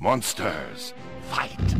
Monsters, fight!